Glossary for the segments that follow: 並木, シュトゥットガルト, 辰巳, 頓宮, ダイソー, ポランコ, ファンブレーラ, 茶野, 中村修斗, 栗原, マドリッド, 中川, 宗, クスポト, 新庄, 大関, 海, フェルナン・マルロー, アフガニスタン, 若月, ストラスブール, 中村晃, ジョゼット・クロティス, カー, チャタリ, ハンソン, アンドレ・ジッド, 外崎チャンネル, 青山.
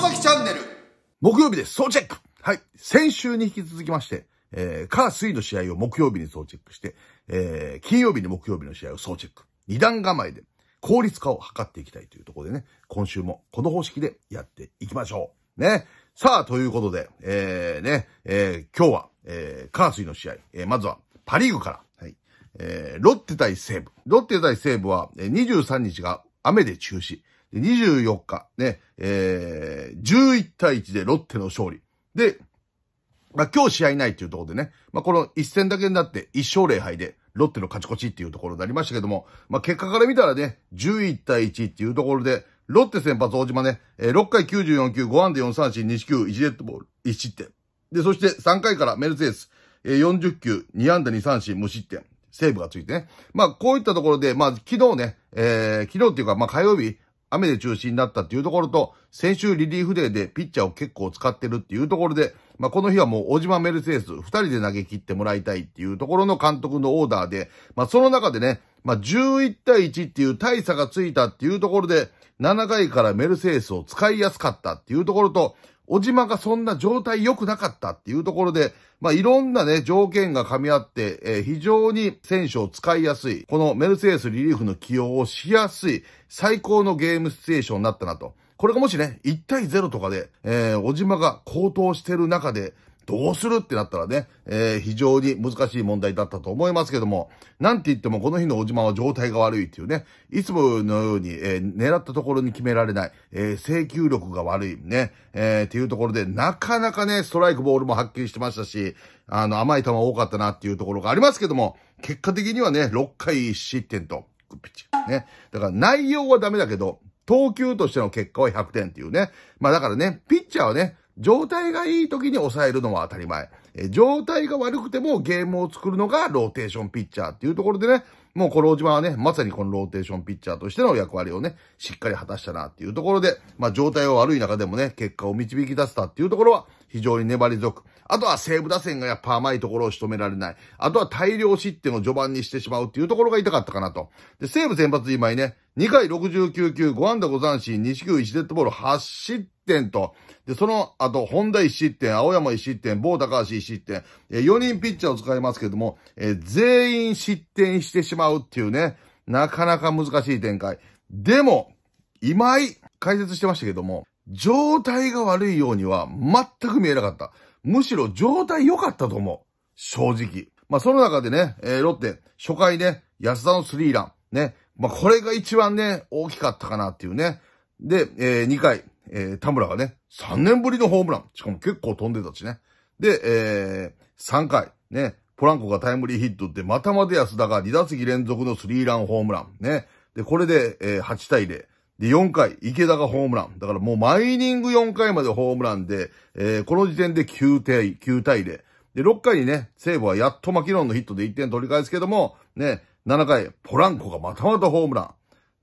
外崎チャンネル。木曜日です。総チェック。はい。先週に引き続きまして、火水の試合を木曜日に総チェックして、金曜日に木曜日の試合を総チェック。二段構えで効率化を図っていきたいというところでね、今週もこの方式でやっていきましょう。ね。さあ、ということで、今日は、火水の試合、まずはパリーグから。はい。ロッテ対西武。ロッテ対西武は、23日が雨で中止。24日、ね、11対1でロッテの勝利。で、まあ、今日試合ないというところでね、まあ、この一戦だけになって1勝0敗で、ロッテの勝ち越しっていうところになりましたけども、まあ、結果から見たらね、11対1っていうところで、ロッテ先発大島ね、6回94球、5安打4三振、2四球、1デッドボール、1失点。で、そして3回からメルセデス、40球、2安打2三振、無失点。セーブがついてね。まあ、こういったところで、まあ、昨日ね、昨日っていうか、まあ、火曜日、雨で中止になったっていうところと、先週リリーフデーでピッチャーを結構使ってるっていうところで、まあ、この日はもう大島メルセデス2人で投げ切ってもらいたいっていうところの監督のオーダーで、まあ、その中でね、まあ、11対1っていう大差がついたっていうところで、7回からメルセデスを使いやすかったっていうところと、小島がそんな状態良くなかったっていうところで、まあ、いろんなね、条件が噛み合って、非常に選手を使いやすい、このメルセデスリリーフの起用をしやすい、最高のゲームシチュエーションになったなと。これがもしね、1対0とかで、小島が好投してる中で、どうするってなったらね、非常に難しい問題だったと思いますけども、なんて言ってもこの日の小島は状態が悪いっていうね、いつものように、狙ったところに決められない、制球力が悪いね、っていうところで、なかなかね、ストライクボールもはっきりしてましたし、甘い球多かったなっていうところがありますけども、結果的にはね、6回失点と、グッピッチ。ね。だから内容はダメだけど、投球としての結果は100点っていうね。まあだからね、ピッチャーはね、状態がいい時に抑えるのは当たり前。状態が悪くてもゲームを作るのがローテーションピッチャーっていうところでね、もうこの小島はね、まさにこのローテーションピッチャーとしての役割をね、しっかり果たしたなっていうところで、まあ状態が悪い中でもね、結果を導き出せたっていうところは非常に粘り強く。あとは西武打線がやっぱ甘いところを仕留められない。あとは大量失点を序盤にしてしまうっていうところが痛かったかなと。で、西武先発今井ね、2回69球、5安打5三振、2四球1デッドボール8失点と。で、その後、本田1失点、青山1失点、某高橋1失点、4人ピッチャーを使いますけども、全員失点してしまうっていうね、なかなか難しい展開。でも、今井、解説してましたけども、状態が悪いようには全く見えなかった。むしろ状態良かったと思う。正直。まあ、その中でね、ロッテ、初回ね、安田のスリーラン、ね、まあ、これが一番ね、大きかったかなっていうね。で、2回、田村がね、3年ぶりのホームラン。しかも結構飛んでたしね。で、3回、ね、ポランコがタイムリーヒットって、またまで安田が2打席連続のスリーランホームラン。ね。で、これで、8対0。で、4回、池田がホームラン。だからもう毎イニング4回までホームランで、この時点で9対0。で、6回にね、西武はやっとマキノンのヒットで1点取り返すけども、ね、7回、ポランコがまたまたホームラン。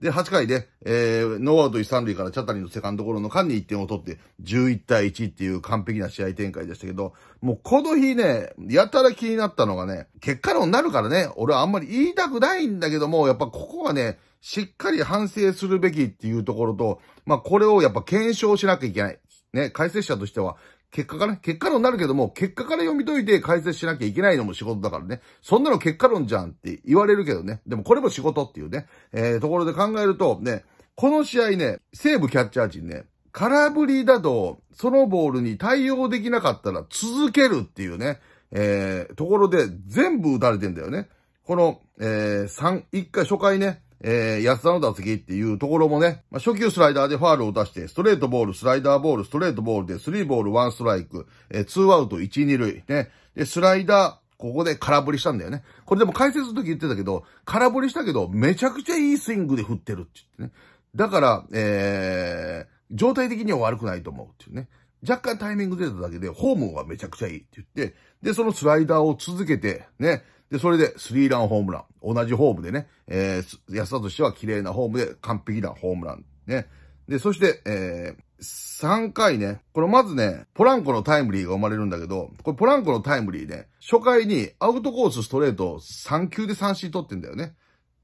で、8回で、ノーアウト1、3塁からチャタリのセカンドゴロの間に1点を取って、11対1っていう完璧な試合展開でしたけど、もうこの日ね、やたら気になったのがね、結果論になるからね、俺はあんまり言いたくないんだけども、やっぱここはね、しっかり反省するべきっていうところと、まあこれをやっぱ検証しなきゃいけない。ね、解説者としては、結果論になるけども、結果から読み解いて解説しなきゃいけないのも仕事だからね。そんなの結果論じゃんって言われるけどね。でもこれも仕事っていうね、ところで考えるとね、この試合ね、西武キャッチャー陣ね、空振りだと、そのボールに対応できなかったら続けるっていうね、ところで全部打たれてんだよね。この、1回初回ね、安田の打席っていうところもね、まあ、初球スライダーでファールを出して、ストレートボール、スライダーボール、ストレートボールで、3ボール1ストライク、2アウト1、2塁、ね。で、スライダー、ここで空振りしたんだよね。これでも解説の時言ってたけど、空振りしたけど、めちゃくちゃいいスイングで振ってるって言ってね。だから、状態的には悪くないと思うっていうね。若干タイミング出ただけで、ホームはめちゃくちゃいいって言って、で、そのスライダーを続けて、ね。で、それでスリーランホームラン。同じホームでね、安田としては綺麗なホームで完璧なホームラン。ね。で、そして、3回ね、これまずね、ポランコのタイムリーが生まれるんだけど、これポランコのタイムリーね、初回にアウトコースストレートを3球で三振取ってんだよね。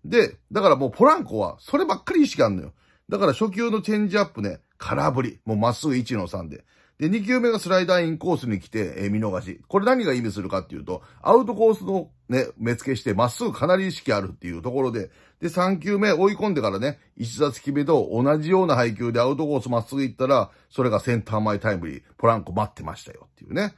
で、だからもうポランコはそればっかり意識あんのよ。だから初球のチェンジアップね、空振り。もうまっすぐ 1-3 で。で、2球目がスライダーインコースに来て、見逃し。これ何が意味するかっていうと、アウトコースのね、目付けして、まっすぐかなり意識あるっていうところで、で、3球目追い込んでからね、1打席目と同じような配球でアウトコースまっすぐ行ったら、それがセンター前タイムリー、ポランコ待ってましたよっていうね。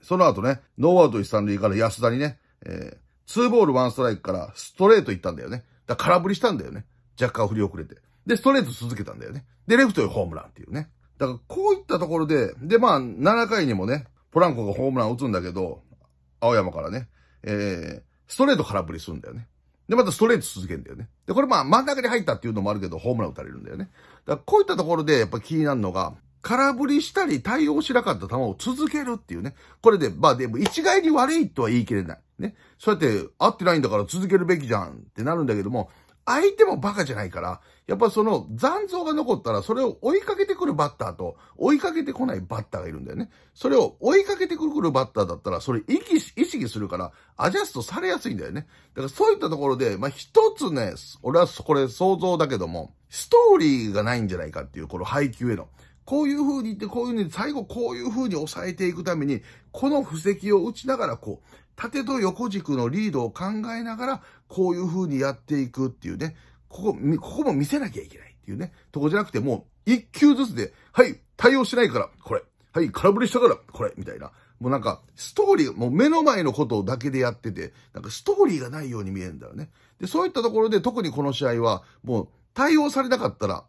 その後ね、ノーアウト1、3塁から安田にね、2ボール1ストライクからストレート行ったんだよね。だから空振りしたんだよね。若干振り遅れて。で、ストレート続けたんだよね。で、レフトへホームランっていうね。だから、こういったところで、で、まあ、7回にもね、ポランコがホームラン打つんだけど、青山からね、ストレート空振りするんだよね。で、またストレート続けるんだよね。で、これまあ、真ん中に入ったっていうのもあるけど、ホームラン打たれるんだよね。だから、こういったところで、やっぱ気になるのが、空振りしたり対応しなかった球を続けるっていうね。これで、まあ、でも一概に悪いとは言い切れない。ね。そうやって、合ってないんだから続けるべきじゃんってなるんだけども、相手もバカじゃないから、やっぱその残像が残ったらそれを追いかけてくるバッターと追いかけてこないバッターがいるんだよね。それを追いかけてくるバッターだったらそれ意識するからアジャストされやすいんだよね。だからそういったところで、まあ、一つね、俺はこれ想像だけども、ストーリーがないんじゃないかっていう、この配球への。こういう風に言って、こういう風に、最後こういう風に抑えていくために、この布石を打ちながらこう、縦と横軸のリードを考えながら、こういう風にやっていくっていうね、ここも見せなきゃいけないっていうね、とこじゃなくてもう、一球ずつで、はい、対応しないから、これ、はい、空振りしたから、これ、みたいな。もうなんか、ストーリー、もう目の前のことだけでやってて、なんかストーリーがないように見えるんだよね。で、そういったところで特にこの試合は、もう、対応されなかったら、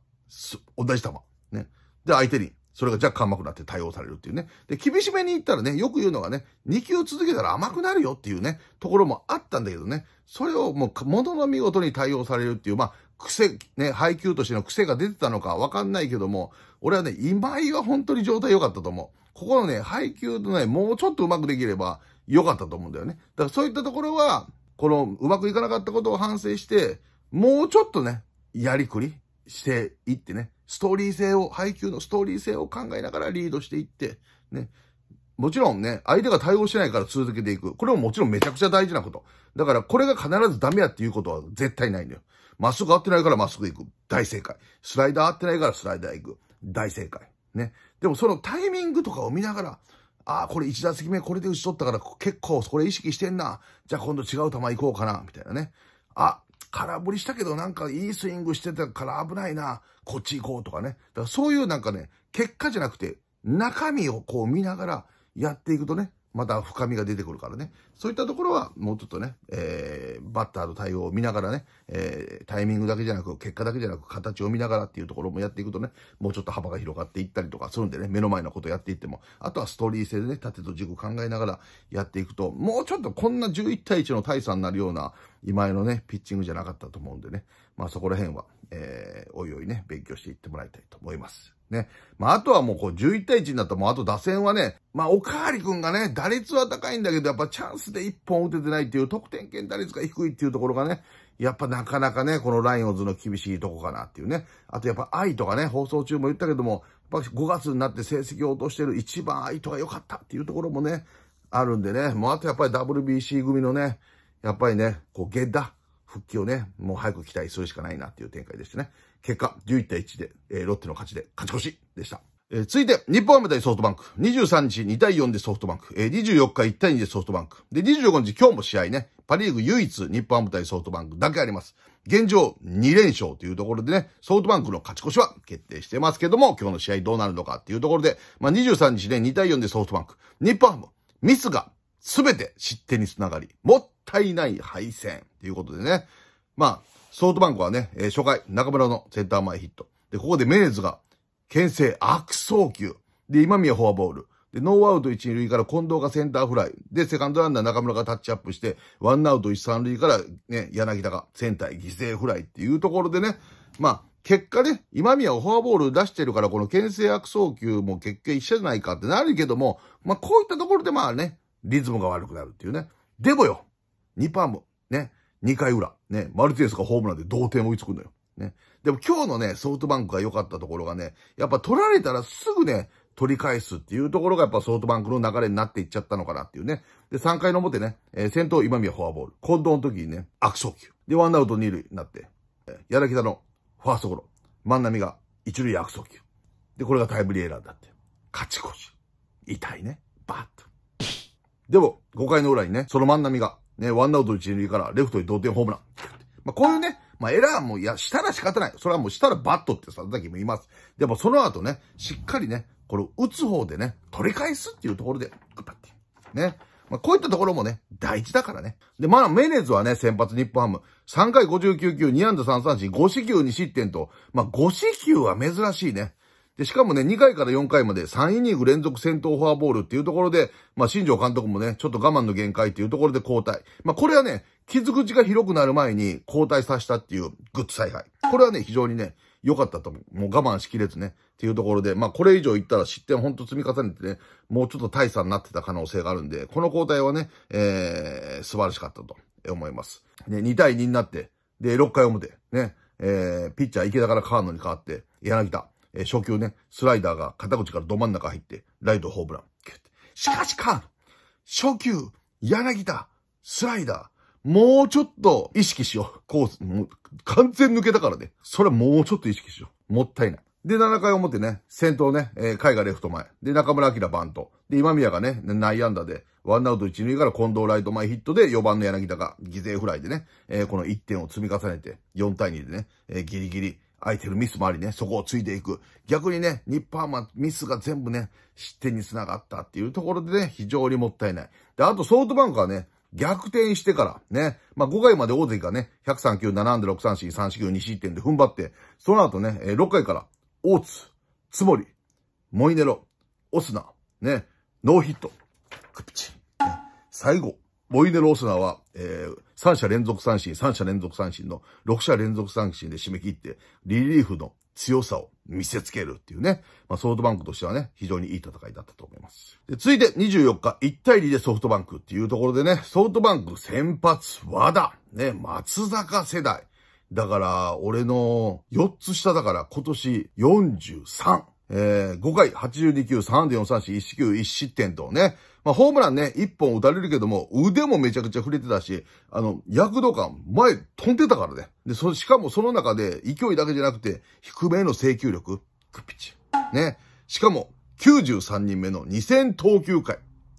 同じ球。ね。で、相手に、それが若干甘くなって対応されるっていうね。で、厳しめに言ったらね、よく言うのがね、2球続けたら甘くなるよっていうね、ところもあったんだけどね、それをもう、ものの見事に対応されるっていう、まあ、癖、ね、配球としての癖が出てたのかわかんないけども、俺はね、今井は本当に状態良かったと思う。ここのね、配球のね、もうちょっとうまくできれば良かったと思うんだよね。だからそういったところは、この、うまくいかなかったことを反省して、もうちょっとね、やりくりしていってね、ストーリー性を、配球のストーリー性を考えながらリードしていって、ね。もちろんね、相手が対応してないから続けていく。これももちろんめちゃくちゃ大事なこと。だからこれが必ずダメやっていうことは絶対ないんだよ。まっすぐ合ってないからまっすぐ行く。大正解。スライダー合ってないからスライダー行く。大正解。ね。でもそのタイミングとかを見ながら、ああ、これ1打席目これで打ち取ったから結構これ意識してんな。じゃあ今度違う球行こうかな。みたいなね。あ、空振りしたけどなんかいいスイングしてたから危ないな。こっち行こうとかね。だからそういうなんかね、結果じゃなくて、中身をこう見ながらやっていくとね、また深みが出てくるからね。そういったところはもうちょっとね、バッターの対応を見ながらね、タイミングだけじゃなく、結果だけじゃなく、形を見ながらっていうところもやっていくとね、もうちょっと幅が広がっていったりとかするんでね、目の前のことやっていっても、あとはストーリー性でね、縦と軸考えながらやっていくと、もうちょっとこんな11対1の大差になるような、今井のね、ピッチングじゃなかったと思うんでね、まあそこら辺は、おいおいね、勉強していってもらいたいと思います。ね。まあ、あとはもうこう11対1になったらもうあと打線はね、まあ、おかわりくんがね、打率は高いんだけど、やっぱチャンスで1本打ててないっていう得点圏打率が低いっていうところがね、やっぱなかなかね、このライオンズの厳しいとこかなっていうね。あとやっぱ愛とかね、放送中も言ったけども、やっぱ5月になって成績を落としてる一番愛とが良かったっていうところもね、あるんでね、もうあとやっぱり WBC 組のね、やっぱりね、こう、ゲッダ復帰をね、もう早く期待するしかないなっていう展開でしたね。結果、11対1で、ロッテの勝ちで勝ち越しでした。続いて、日本ハム対ソフトバンク。23日2対4でソフトバンク。24日1対2でソフトバンク。で、25日今日も試合ね、パリーグ唯一日本ハム対ソフトバンクだけあります。現状2連勝というところでね、ソフトバンクの勝ち越しは決定してますけども、今日の試合どうなるのかっていうところで、まあ、23日ね、2対4でソフトバンク。日本ハム、ミスが全て失点につながり、もっもったいない敗戦ということでね。まあ、ソフトバンクはね、初回、中村のセンター前ヒット。で、ここでメネズが、牽制悪送球。で、今宮フォアボール。で、ノーアウト1、2塁から近藤がセンターフライ。で、セカンドランナー中村がタッチアップして、ワンアウト1、3塁からね、柳田がセンターへ犠牲フライっていうところでね。まあ、結果ね、今宮をフォアボール出してるから、この牽制悪送球も結局一緒じゃないかってなるけども、まあ、こういったところでまあね、リズムが悪くなるっていうね。でもよ、日本ハム、ね、2回裏、ね、マルティネスがホームランで同点を追いつくのよ。ね。でも今日のね、ソフトバンクが良かったところがね、やっぱ取られたらすぐね、取り返すっていうところがやっぱソフトバンクの流れになっていっちゃったのかなっていうね。で、3回の表ね、先頭今宮フォアボール。近藤の時にね、悪送球。で、ワンアウト2塁になって、柳田のファーストゴロ。万波が一塁悪送球。で、これがタイムリーエラーだって。勝ち越し。痛いね。バーッと。でも、5回の裏にね、その万波が、ね、ワンアウト一塁からレフトに同点ホームラン。まあ、こういうね、まあ、エラーも、いや、したら仕方ない。それはもうしたらバットってさ、さっきも言います。でも、その後ね、しっかりね、これを打つ方でね、取り返すっていうところで、グパッて。ね。まあ、こういったところもね、大事だからね。で、まあ、メネズはね、先発日本ハム。3回59球、2安打3三振、5四球2失点と、まあ、5四球は珍しいね。で、しかもね、2回から4回まで3イニング連続先頭フォアボールっていうところで、まあ、新庄監督もね、ちょっと我慢の限界っていうところで交代。まあ、これはね、傷口が広くなる前に交代させたっていうグッズ采配。これはね、非常にね、良かったと思う。もう我慢しきれずね。っていうところで、まあこれ以上いったら失点をほんと積み重ねてね、もうちょっと大差になってた可能性があるんで、この交代はね、素晴らしかったと思います。ね、2対2になって、で、6回表、ね、ピッチャー池田から川野に変わって、柳田、初球ね、スライダーが肩口からど真ん中入って、ライトホームラン。しかしか、初球、柳田、スライダー、もうちょっと意識しよう。コース、もう完全抜けたからね。それはもうちょっと意識しよう。もったいない。で、7回表ね、先頭ね、海がレフト前。で、中村晃バント。で、今宮がね、内野安打で、ワンアウト一塁から近藤ライト前ヒットで4番の柳田が犠牲フライでね、この1点を積み重ねて、4対2でね、ギリギリ空いてるミスもありね、そこをついていく。逆にね、日本ハムはミスが全部ね、失点につながったっていうところでね、非常にもったいない。で、あとソフトバンクはね、逆転してから、ね。まあ、5回まで大関がね、103球、7安打6三振、3四球、2失点で踏ん張って、その後ね、6回から、大津、つもり、モイネロ、オスナ、ね、ノーヒット、クピチ。最後、モイネロ、オスナは、3者連続三振、3者連続三振の6者連続三振で締め切って、リリーフの強さを見せつけるっていうね。まあ、ソフトバンクとしてはね、非常にいい戦いだったと思います。で、続いて24日、1対2でソフトバンクっていうところでね、ソフトバンク先発、和田、ね、松坂世代。だから、俺の4つ下だから、今年43。5回、82球、3安打4三振、1球、1失点とね。まあ、ホームランね、1本打たれるけども、腕もめちゃくちゃ触れてたし、躍動感、前飛んでたからね。で、しかもその中で、勢いだけじゃなくて、低めへの制球力、クピチ。ね。しかも、93人目の2000投球回、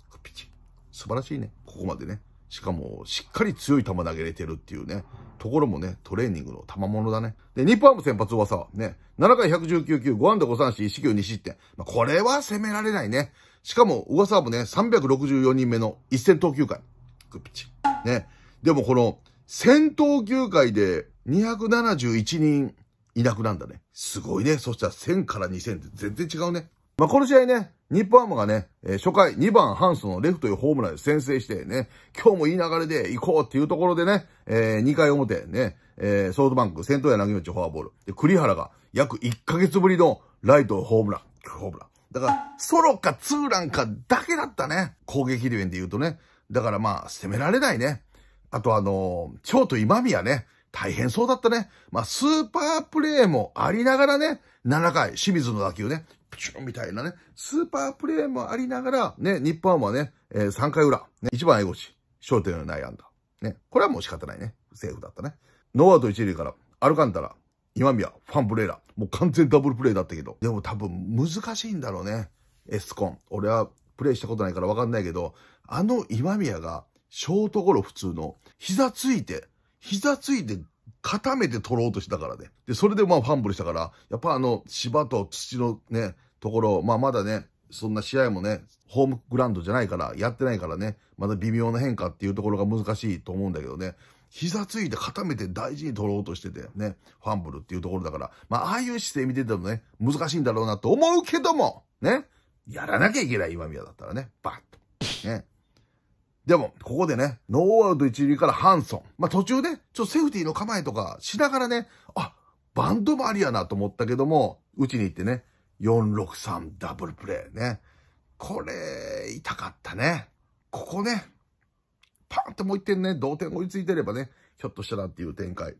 クピチ。素晴らしいね、ここまでね。しかも、しっかり強い球投げれてるっていうね。ところもね、トレーニングの賜物だね。で、日本ハム先発噂はね、7回119球、5安打5三振、1四球2失点。まあ、これは攻められないね。しかも、噂もね、364人目の1000投球回。グッピチ。ね。でもこの、1000投球回で271人いなくなんだね。すごいね。そしたら1000から2000って全然違うね。まあ、この試合ね、日本ハムがね、初回2番ハンソンのレフトへホームランで先制してね、今日もいい流れで行こうっていうところでね、2回表ね、ソフトバンク先頭柳町フォアボール。で、栗原が約1ヶ月ぶりのライトホームラン。だから、ソロかツーランかだけだったね。攻撃面で言うとね。だからまあ、攻められないね。あとショート今宮ね。大変そうだったね。まあ、スーパープレイもありながらね、7回、清水の打球ね、プチュンみたいなね、スーパープレイもありながら、ね、日本はね、3回裏、ね、1番江越、焦点の内野安打。ね、これはもう仕方ないね。セーフだったね。ノーアウト1塁から、アルカンタラ、今宮、ファンブレーラ。もう完全ダブルプレイだったけど。でも多分難しいんだろうね。エスコン。俺はプレイしたことないからわかんないけど、今宮が、ショートゴロ普通の、膝ついて固めて取ろうとしたからね。で、それでまあファンブルしたから、やっぱ芝と土のね、ところ、まあまだね、そんな試合もね、ホームグラウンドじゃないから、やってないからね、まだ微妙な変化っていうところが難しいと思うんだけどね、膝ついて固めて大事に取ろうとしててね、ファンブルっていうところだから、まあああいう姿勢見ててもね、難しいんだろうなと思うけども、ね、やらなきゃいけない今宮だったらね、バッと。ね。でも、ここでね、ノーアウト一塁からハンソン。まあ、途中ね、ちょっとセーフティーの構えとかしながらね、あ、バンドもありやなと思ったけども、打ちに行ってね、463ダブルプレイね。これ、痛かったね。ここね、パーンともう一点ね、同点追いついてればね、ひょっとしたらっていう展開。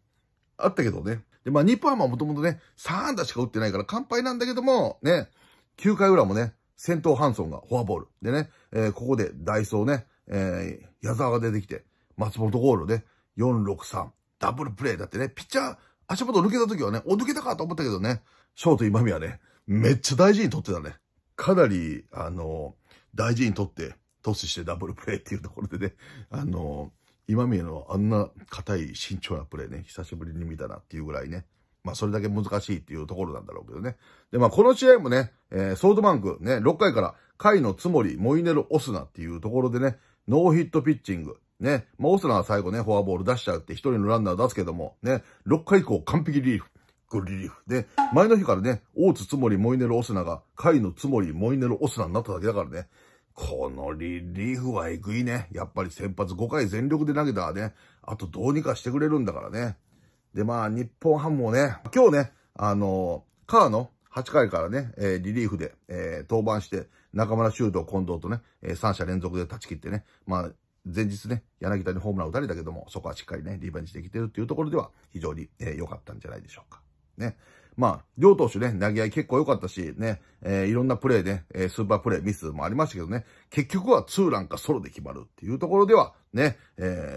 あったけどね。で、まあ、日本ハムはもともとね、3安打しか打ってないから完敗なんだけども、ね、9回裏もね、先頭ハンソンがフォアボール。でね、ここでダイソーね、矢沢が出てきて、松本ゴールで、463、ダブルプレイだってね、ピッチャー、足元抜けた時はね、お、抜けたかと思ったけどね、ショート今宮はね、めっちゃ大事に取ってたね。かなり、大事に取って、トスしてダブルプレーっていうところでね、今宮のあんな硬い慎重なプレーね、久しぶりに見たなっていうぐらいね、まあそれだけ難しいっていうところなんだろうけどね。で、まあこの試合もね、ソフトバンクね、6回から、貝のつもり、モイネル・オスナっていうところでね、ノーヒットピッチング。ね、まあオスナは最後ね、フォアボール出しちゃうって一人のランナーを出すけども、ね、6回以降完璧リリーフ。リリーフで、前の日からね、大津つもりモイネルオスナが、貝のつもりモイネルオスナになっただけだからね、このリリーフはえぐいね。やっぱり先発5回全力で投げたらね、あとどうにかしてくれるんだからね。で、まあ、日本ハムもね、今日ね、カーの8回からね、リリーフで、登板して、中村修斗、近藤とね、3者連続で断ち切ってね、まあ、前日ね、柳田にホームラン打たれたけども、そこはしっかりね、リベンジできてるっていうところでは、非常に良かったんじゃないでしょうか。ね。まあ、両投手ね、投げ合い結構良かったし、ね、いろんなプレーね、スーパープレー、ミスもありましたけどね、結局はツーランかソロで決まるっていうところでは、ね、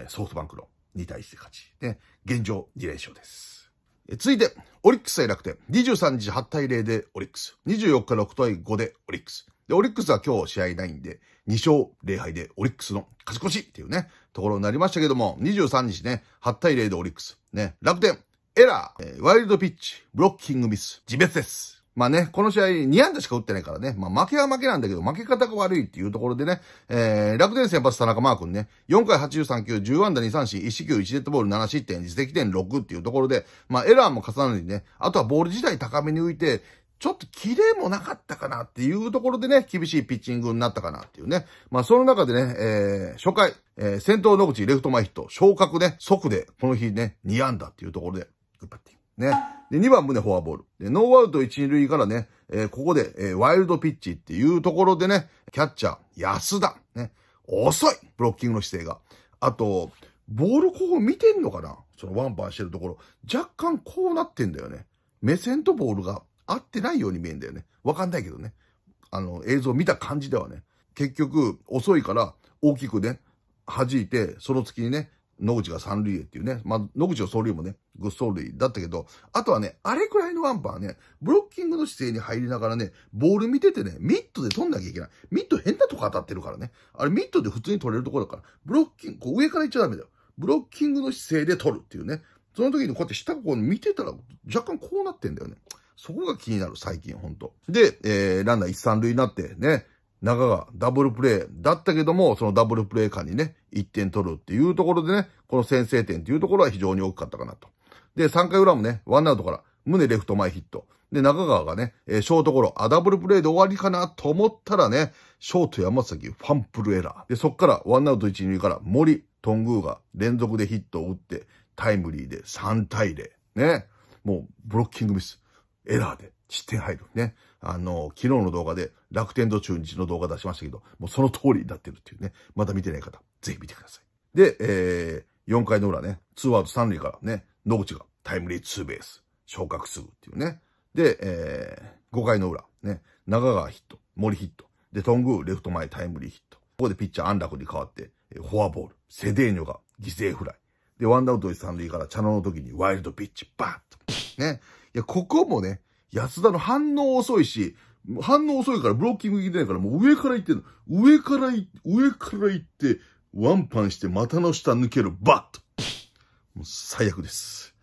ソフトバンクの2対1で勝ち。ね、現状2連勝です。続いて、オリックス対楽天。23日8対0でオリックス。24日6対5でオリックス。で、オリックスは今日試合ないんで、2勝0敗でオリックスの勝ち越しっていうね、ところになりましたけども、23日ね、8対0でオリックス。ね、楽天。エラー、ワイルドピッチ、ブロッキングミス、自滅です。まあね、この試合2安打しか打ってないからね、まあ負けは負けなんだけど、負け方が悪いっていうところでね、楽天先発田中マー君ね、4回83球、10安打2三振、1四球、1デッドボール、7失点、自責点6っていうところで、まあエラーも重なるにね、あとはボール自体高めに浮いて、ちょっとキレもなかったかなっていうところでね、厳しいピッチングになったかなっていうね。まあその中でね、初回、先頭野口レフト前ヒット、昇格ね、即で、この日ね、2安打っていうところで、グッバッティング。ね。で、2番もね、フォアボール。で、ノーアウト1、2塁からね、ここで、ワイルドピッチっていうところでね、キャッチャー、安田。ね。遅いブロッキングの姿勢が。あと、ボールこう見てんのかな、そのワンバンしてるところ。若干こうなってんだよね。目線とボールが合ってないように見えんだよね。わかんないけどね。映像見た感じではね。結局、遅いから大きくね、弾いて、その月にね、野口が三塁へっていうね。まあ、野口の走塁もね、ぐっ走塁だったけど、あとはね、あれくらいのワンパーね、ブロッキングの姿勢に入りながらね、ボール見ててね、ミットで取んなきゃいけない。ミット変なとこ当たってるからね。あれミットで普通に取れるところだから、ブロッキング、こう上から行っちゃダメだよ。ブロッキングの姿勢で取るっていうね。その時にこうやって下こう見てたら、若干こうなってんだよね。そこが気になる、最近、ほんと。で、ランナー一三塁になってね、中がダブルプレーだったけども、そのダブルプレー間にね、1点取るっていうところでね、この先制点っていうところは非常に大きかったかなと。で、3回裏もね、ワンアウトから、宗レフト前ヒット。で、中川がね、ショートゴロ、ダブルプレーで終わりかなと思ったらね、ショート山崎、ファンプルエラー。で、そっからワンアウト1、2から森、頓宮が連続でヒットを打って、タイムリーで3対0。ね。もう、ブロッキングミス。エラーで失点入る。ね。昨日の動画で楽天と中日の動画出しましたけど、もうその通りになってるっていうね。まだ見てない方、ぜひ見てください。で、4回の裏ね、2アウト3塁からね、野口がタイムリーツーベース、昇格するっていうね。で、5回の裏、ね、中川ヒット、森ヒット、で、頓宮レフト前タイムリーヒット。ここでピッチャー安楽に代わって、フォアボール、セデーニョが犠牲フライ。で、ワンアウト3塁から茶野の時にワイルドピッチ、バーンと。ね。いや、ここもね、安田の反応遅いし、反応遅いからブロッキングできないから、もう上から行ってんの。上から行って、ワンパンして股の下抜ける、バッと。もう最悪です。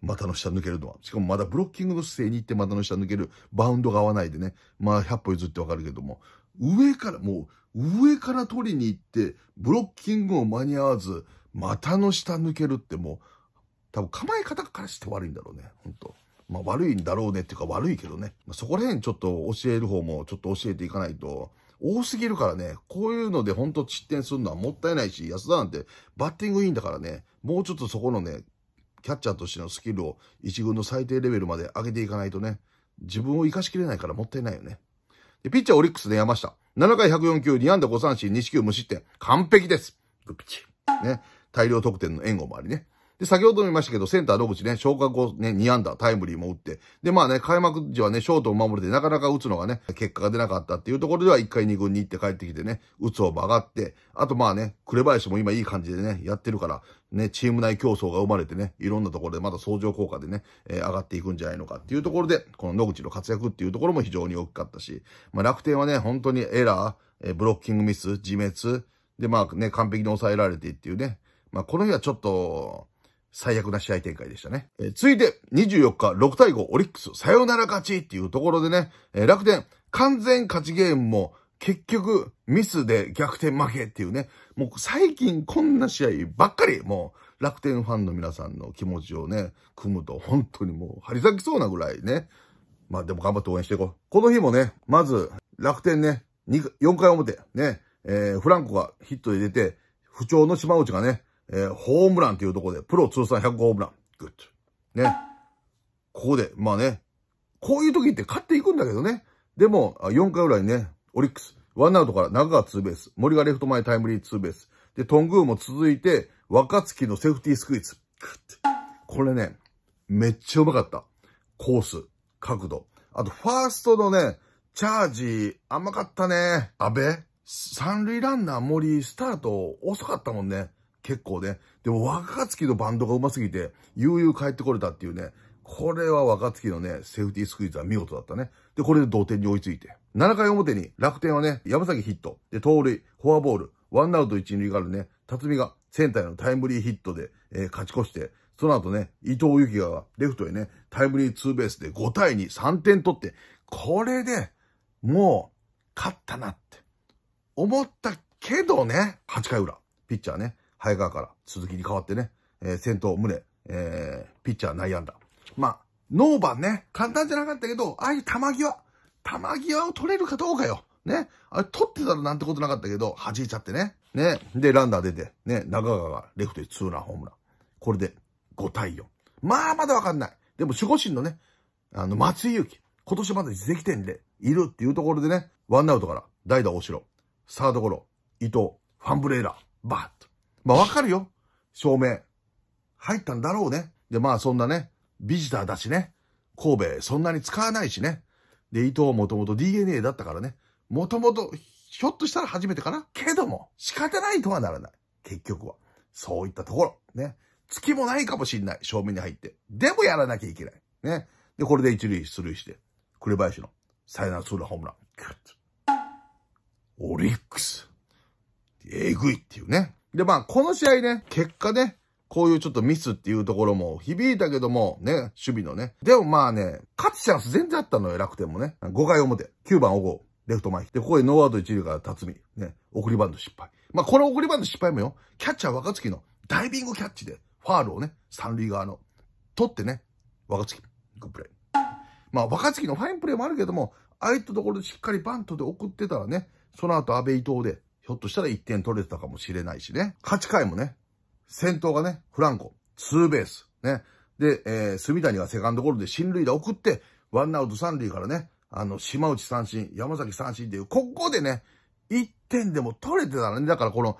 股の下抜けるのは。しかもまだブロッキングの姿勢に行って股の下抜ける、バウンドが合わないでね。まあ、100歩譲ってわかるけども、上から取りに行って、ブロッキングを間に合わず、股の下抜けるってもう、多分構え方からして悪いんだろうね。本当。まあ悪いんだろうねっていうか悪いけどね。そこら辺ちょっと教える方もちょっと教えていかないと、多すぎるからね、こういうのでほんと失点するのはもったいないし、安田なんてバッティングいいんだからね、もうちょっとそこのね、キャッチャーとしてのスキルを一軍の最低レベルまで上げていかないとね、自分を生かしきれないからもったいないよね。で、ピッチャーオリックスで山下。7回104球、2安打5三振、2四球無失点。完璧です。グッピッチ。ね。大量得点の援護もありね。で、先ほども言いましたけど、センター野口ね、昇格後ね、2安打、タイムリーも打って。で、まあね、開幕時はね、ショートを守れて、なかなか打つのがね、結果が出なかったっていうところでは、1回2軍に行って帰ってきてね、打つを上がって、あとまあね、紅林も今いい感じでね、やってるから、ね、チーム内競争が生まれてね、いろんなところでまた相乗効果でね、上がっていくんじゃないのかっていうところで、この野口の活躍っていうところも非常に大きかったし、まあ楽天はね、本当にエラー、ブロッキングミス、自滅、でまあね、完璧に抑えられてっていうね、まあこの日はちょっと、最悪な試合展開でしたね。続いて、24日、6対5、オリックス、サヨナラ勝ちっていうところでね、楽天、完全勝ちゲームも、結局、ミスで逆転負けっていうね、もう最近こんな試合ばっかり、もう、楽天ファンの皆さんの気持ちをね、組むと、本当にもう、張り裂きそうなぐらいね。まあでも頑張って応援していこう。この日もね、まず、楽天ね、4回表、ね、フランコがヒットで出て、不調の島内がね、ホームランというところで、プロ通算100ホームラン。グッド。ね。ここで、まあね、こういう時って勝っていくんだけどね。でも、4回ぐらいね、オリックス、ワンアウトから中川ツーベース、森がレフト前タイムリーツーベース。で、頓宮も続いて、若月のセーフティースクイズ。グッド。これね、めっちゃうまかった。コース、角度。あと、ファーストのね、チャージ、甘かったね。阿部三塁ランナー森、スタート遅かったもんね。結構ね。でも若月のバンドが上手すぎて、悠々帰ってこれたっていうね。これは若月のね、セーフティースクイズは見事だったね。で、これで同点に追いついて。7回表に楽天はね、山崎ヒット。で、盗塁、フォアボール、ワンアウト一塁からね、辰巳がセンターへのタイムリーヒットで、勝ち越して、その後ね、伊藤由紀がレフトへね、タイムリーツーベースで5対2、3点取って、これで、もう、勝ったなって、思ったけどね、8回裏、ピッチャーね、早川から鈴木に代わってね、先頭、宗、ピッチャー内安打。まあ、ノーバンね、簡単じゃなかったけど、ああいう球際を取れるかどうかよ。ね。あれ取ってたらなんてことなかったけど、弾いちゃってね。ね。で、ランナー出て、ね、中川がレフトでツーランホームラン。これで5対4。まあ、まだわかんない。でも守護神のね、松井裕樹、今年まだ自責点でいるっていうところでね、ワンアウトから代打大城、サードゴロ、伊藤、ファンブレーラー、バーッと。まあわかるよ。照明。入ったんだろうね。で、まあそんなね、ビジターだしね。神戸そんなに使わないしね。で、伊藤もともと DNA だったからね。もともと、ひょっとしたら初めてかな。けども、仕方ないとはならない。結局は。そういったところ。ね。月もないかもしんない。照明に入って。でもやらなきゃいけない。ね。で、これで一塁出塁して。紅林のサヨナラツーランホームラン。オリックス。えぐいっていうね。で、まあ、この試合ね、結果ね、こういうちょっとミスっていうところも響いたけども、ね、守備のね。でもまあね、勝つチャンス全然あったのよ、楽天もね。5回表、9番小郷、レフト前。で、ここでノーアウト1塁から辰巳、ね、送りバント失敗。まあ、この送りバント失敗もよ、キャッチャー若月のダイビングキャッチで、ファールをね、三塁側の、取ってね、若月、グップレイ。まあ、若月のファインプレーもあるけども、ああいったところでしっかりバントで送ってたらね、その後、阿部伊藤で、ひょっとしたら1点取れてたかもしれないしね。8回もね、先頭がね、フランコ、ツーベース、ね。で、住谷がセカンドゴロで進塁打送って、ワンアウト三塁からね、島内三振、山崎三振っていう、ここでね、1点でも取れてたらね、だからこの、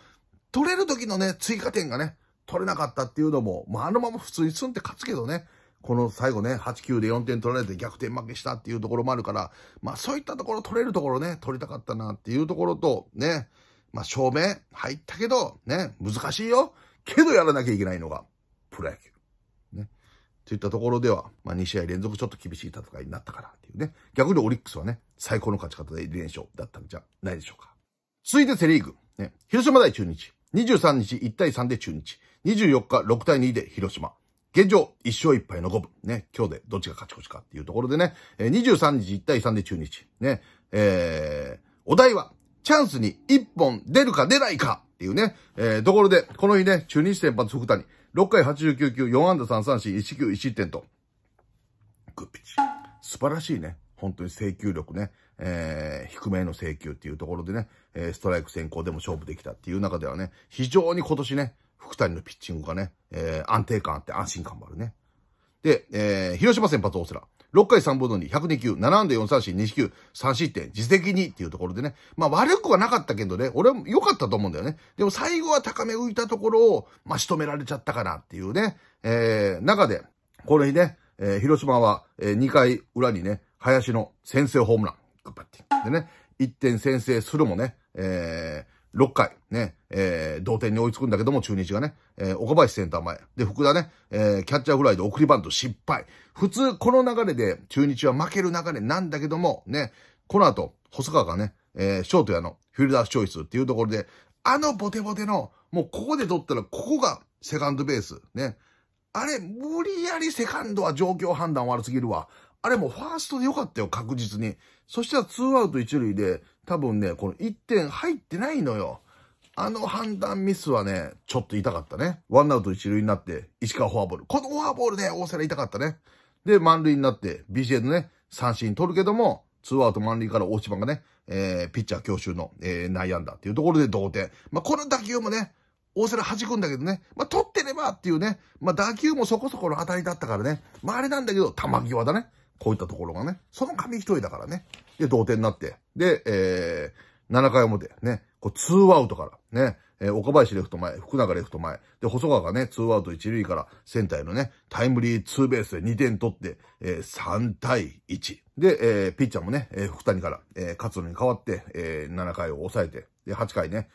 取れる時のね、追加点がね、取れなかったっていうのも、まあ、あのまま普通にスンって勝つけどね、この最後ね、8、9で4点取られて逆転負けしたっていうところもあるから、まあ、そういったところ取れるところね、取りたかったなっていうところと、ね、まあ、照明入ったけど、ね、難しいよ。けどやらなきゃいけないのが、プロ野球。ね。といったところでは、まあ、2試合連続ちょっと厳しい戦いになったかなっていうね。逆にオリックスはね、最高の勝ち方で2連勝だったんじゃないでしょうか。続いてセリーグ。ね。広島対中日。23日1対3で中日。24日6対2で広島。現状、1勝1敗の5分。ね。今日でどっちが勝ち越しかっていうところでね。23日1対3で中日。ね。お題は、チャンスに一本出るか出ないかっていうね、ところで、この日ね、中日先発福谷、6回89球、4安打3三振、1球1失点と、グッピチ。素晴らしいね。本当に制球力ね、低めへの制球っていうところでね、ストライク先行でも勝負できたっていう中ではね、非常に今年ね、福谷のピッチングがね、安定感あって安心感もあるね。で、広島先発大瀬良、6回3分の2、102球、7安打4三振、2四球、3失点、自責にっていうところでね。まあ悪くはなかったけどね、俺は良かったと思うんだよね。でも最後は高め浮いたところを、まあ仕留められちゃったかなっていうね。中で、この日ね、広島は、2回裏にね、林の先制ホームラン、グッバッティングでね、1点先制するもね、6回、ね、同点に追いつくんだけども、中日がね、岡林センター前。で、福田ね、キャッチャーフライで送りバント失敗。普通、この流れで、中日は負ける流れなんだけども、ね、この後、細川がね、ショートやの、フィルダースチョイスっていうところで、あのボテボテの、もうここで取ったら、ここがセカンドベース、ね。あれ、無理やりセカンドは状況判断悪すぎるわ。あれもうファーストでよかったよ、確実に。そしたら2アウト1塁で、多分ね、この1点入ってないのよ。あの判断ミスはね、ちょっと痛かったね。1アウト1塁になって、石川フォアボール。このフォアボールで大瀬良痛かったね。で、満塁になって、BJ のね、三振取るけども、2アウト満塁から大島がね、ピッチャー強襲の、内野安打っていうところで同点。まあ、この打球もね、大瀬良弾くんだけどね。まあ、取ってればっていうね。まあ、打球もそこそこの当たりだったからね。まあ、あれなんだけど、球際だね。こういったところがね、その紙一重だからね。で、同点になって。で、7回表、ね、こう、2アウトから、ね、岡林レフト前、福永レフト前。で、細川がね、2アウト1塁からセンターへのね、タイムリーツーベースで2点取って、3対1。で、ピッチャーもね、福谷から、勝野に代わって、7回を抑えて、で、8回ね、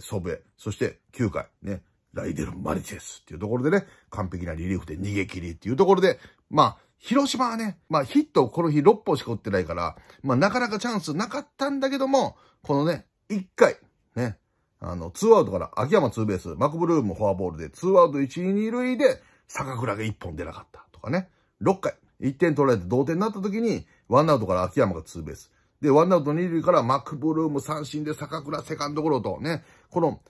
祖父江。そして、9回、ね、ライデル・マルチェスっていうところでね、完璧なリリーフで逃げ切りっていうところで、まあ、広島はね、まあヒットをこの日6本しか打ってないから、まあなかなかチャンスなかったんだけども、このね、1回、ね、2アウトから秋山ツーベース、マクブルームフォアボールで2アウト1、2塁で、坂倉が1本出なかったとかね、6回、1点取られて同点になった時に、1アウトから秋山がツーベース。で、1アウト2塁からマクブルーム三振で坂倉セカンドゴロとね、この、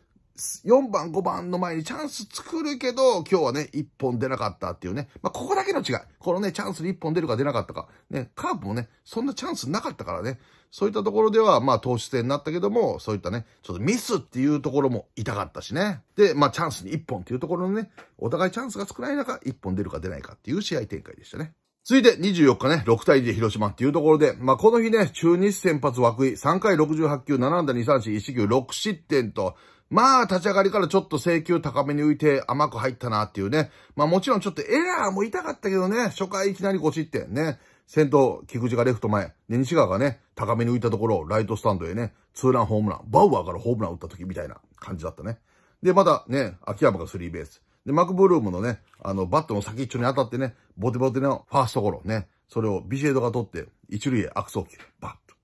4番、5番の前にチャンス作るけど、今日はね、1本出なかったっていうね。まあ、ここだけの違い。このね、チャンスに1本出るか出なかったか。ね、カープもね、そんなチャンスなかったからね。そういったところでは、まあ、投手戦になったけども、そういったね、ちょっとミスっていうところも痛かったしね。で、まあ、チャンスに1本っていうところのね、お互いチャンスが少ない中、1本出るか出ないかっていう試合展開でしたね。続いて24日ね、6対1で広島っていうところで、まあ、この日ね、中日先発涌井、3回68球、7安打2三振、1球6失点と、まあ、立ち上がりからちょっと制球高めに浮いて甘く入ったなっていうね。まあもちろんちょっとエラーも痛かったけどね、初回いきなり5失点ね。先頭、菊池がレフト前。で、西川がね、高めに浮いたところをライトスタンドへね、ツーランホームラン。バウアーからホームラン打った時みたいな感じだったね。で、またね、秋山がスリーベース。で、マクブルームのね、バットの先っちょに当たってね、ボテボテのファーストゴロね。それをビシエドが取って、一塁へ悪送球。バッと。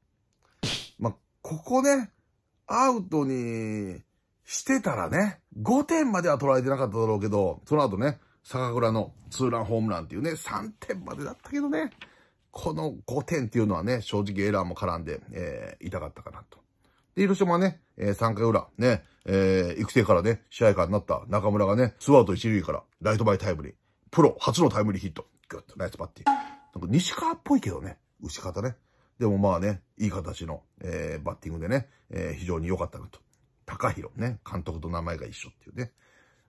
まあ、ここね、アウトに、してたらね、5点までは取られてなかっただろうけど、その後ね、坂倉のツーランホームランっていうね、3点までだったけどね、この5点っていうのはね、正直エラーも絡んで、痛かったかなと。で、広島はね、3回裏、ね、育成からね、試合間になった中村がね、ツーアウト1塁からライト前タイムリー、プロ初のタイムリーヒット、グッとナイスパッティ。なんか西川っぽいけどね、打ち方ね。でもまあね、いい形の、バッティングでね、非常に良かったなと。高弘ね、監督と名前が一緒っていうね。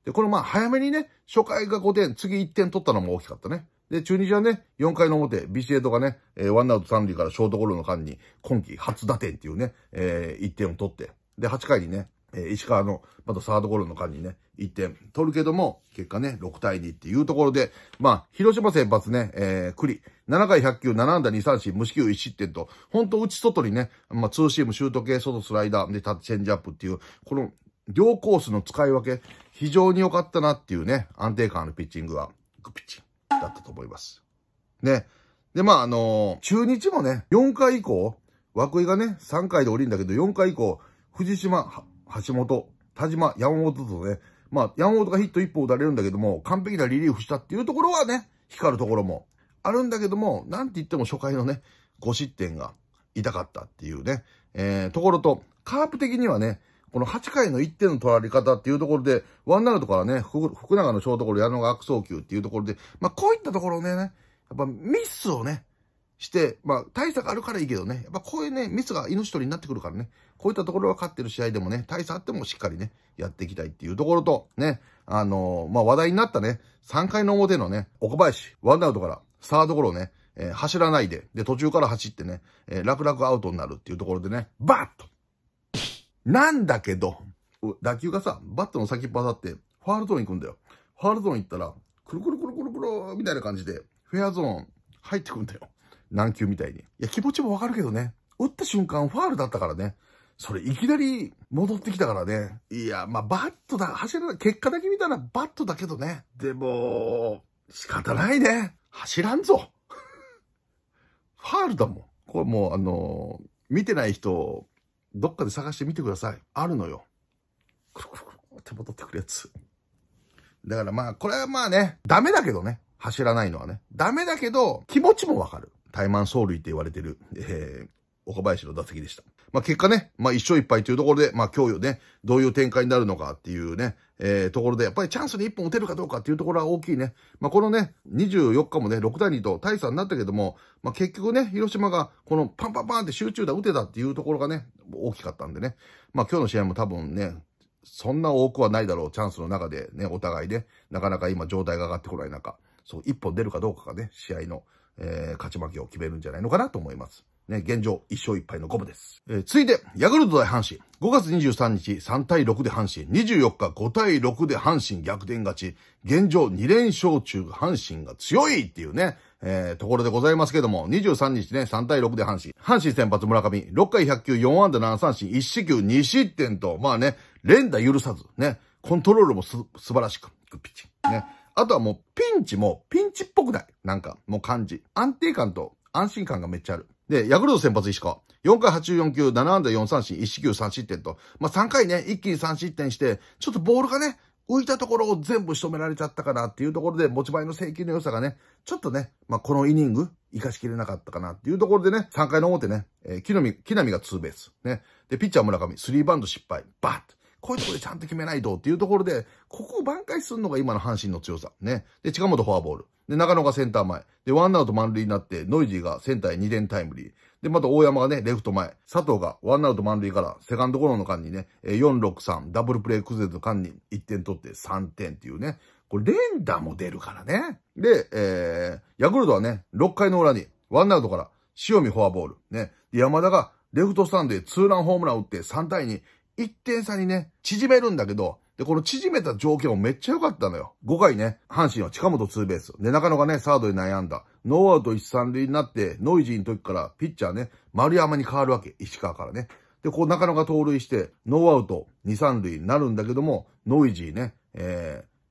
で、これまあ早めにね、初回が5点、次1点取ったのも大きかったね。で、中日はね、4回の表、ビシエドがね、1アウト3塁からショートゴロの間に、今季初打点っていうね、1点を取って、で、8回にね、石川の、またサードゴロの間にね、1点取るけども、結果ね、6対2っていうところで、まあ、広島先発ね、栗、7回100球、7安打2三振、無四球1失点と、ほんと内外にね、まあ、ツーシーム、シュート系、外スライダー、で、タッチチェンジアップっていう、この、両コースの使い分け、非常に良かったなっていうね、安定感あるピッチングは、グピッチンだったと思います。ね。で、まあ、中日もね、4回以降、涌井がね、3回で降りるんだけど、4回以降、藤島、橋本、田島、山本とね、まあ、山本がヒット1本打たれるんだけども、完璧なリリーフしたっていうところはね、光るところもあるんだけども、なんて言っても初回のね、5失点が痛かったっていうね、ところと、カープ的にはね、この8回の1点の取られ方っていうところで、ワンアウトからね、福永のショートゴロ、矢野が悪送球っていうところで、まあ、こういったところをね、やっぱミスをね、して、まあ、対策あるからいいけどね。やっぱこういうね、ミスが命取りになってくるからね。こういったところは勝ってる試合でもね、対策あってもしっかりね、やっていきたいっていうところと、ね、まあ、話題になったね、3回の表のね、岡林、ワンアウトから、サードゴロね、走らないで、で、途中から走ってね、楽々アウトになるっていうところでね、バッとなんだけど、打球がさ、バットの先っぽ当たって、ファールゾーン行くんだよ。ファールゾーン行ったら、くるくるくるくるくるみたいな感じで、フェアゾーン入ってくんだよ。軟球みたいに。いや、気持ちもわかるけどね、打った瞬間ファールだったからね、それいきなり戻ってきたからね。いや、まあ、バットだ、走らない、結果だけ見たらバットだけどね。でも、仕方ないね。走らんぞ。ファールだもん。これもう、見てない人、どっかで探してみてください。あるのよ。くるくるくるって戻ってくるやつ。だからまあ、これはまあね、ダメだけどね。走らないのはね。ダメだけど、気持ちもわかる。怠慢走塁って言われてる、岡林の打席でした。まあ結果ね、まあ一勝一敗というところで、まあ今日ね、どういう展開になるのかっていうね、ところで、やっぱりチャンスに一本打てるかどうかっていうところは大きいね。まあこのね、24日もね、6対2と大差になったけども、まあ結局ね、広島がこのパンパンパンって集中打打てたっていうところがね、大きかったんでね。まあ今日の試合も多分ね、そんな多くはないだろう、チャンスの中でね、お互いね、なかなか今状態が上がってこない中、そう、一本出るかどうかがね、試合の、勝ち負けを決めるんじゃないのかなと思います。ね、現状、1勝1敗の五分です。続いて、ヤクルト対阪神。5月23日、3対6で阪神。24日、5対6で阪神逆転勝ち。現状、2連勝中、阪神が強いっていうね、ところでございますけども、23日ね、3対6で阪神。阪神先発村上、6回100球、4安打7三振、1四球、2失点と、まあね、連打許さず、ね、コントロールも素晴らしく、ピッチン。ね。あとはもう、ピンチも、ピンチっぽくない。なんか、もう感じ。安定感と安心感がめっちゃある。で、ヤクルト先発石川。4回84球、7安打4三振、1四球3失点と。まあ、3回ね、一気に3失点して、ちょっとボールがね、浮いたところを全部仕留められちゃったかなっていうところで、持ち前の制球の良さがね、ちょっとね、まあ、このイニング、生かしきれなかったかなっていうところでね、3回の表ね、木浪がツーベース。ね。で、ピッチャー村上、スリーバント失敗。バッと。こういうところでちゃんと決めないとっていうところで、ここを挽回するのが今の阪神の強さ。ね。で、近本フォアボール。で、中野がセンター前。で、ワンアウト満塁になって、ノイジーがセンターへ2連タイムリー。で、また大山がね、レフト前。佐藤がワンアウト満塁から、セカンドゴロの間にね、4-6-3、ダブルプレイ崩れの間に1点取って3点っていうね。これ、連打も出るからね。で、ヤクルトはね、6回の裏に、ワンアウトから、塩見フォアボール。ね。で、山田がレフトスタンドへツーランホームラン打って3対2、1点差にね、縮めるんだけど、で、この縮めた条件もめっちゃ良かったのよ。5回ね、阪神は近本ツーベース。で、中野がね、サードで悩んだ。ノーアウト1、3塁になって、ノイジーの時から、ピッチャーね、丸山に変わるわけ。石川からね。で、こう中野が盗塁して、ノーアウト2、3塁になるんだけども、ノイジーね、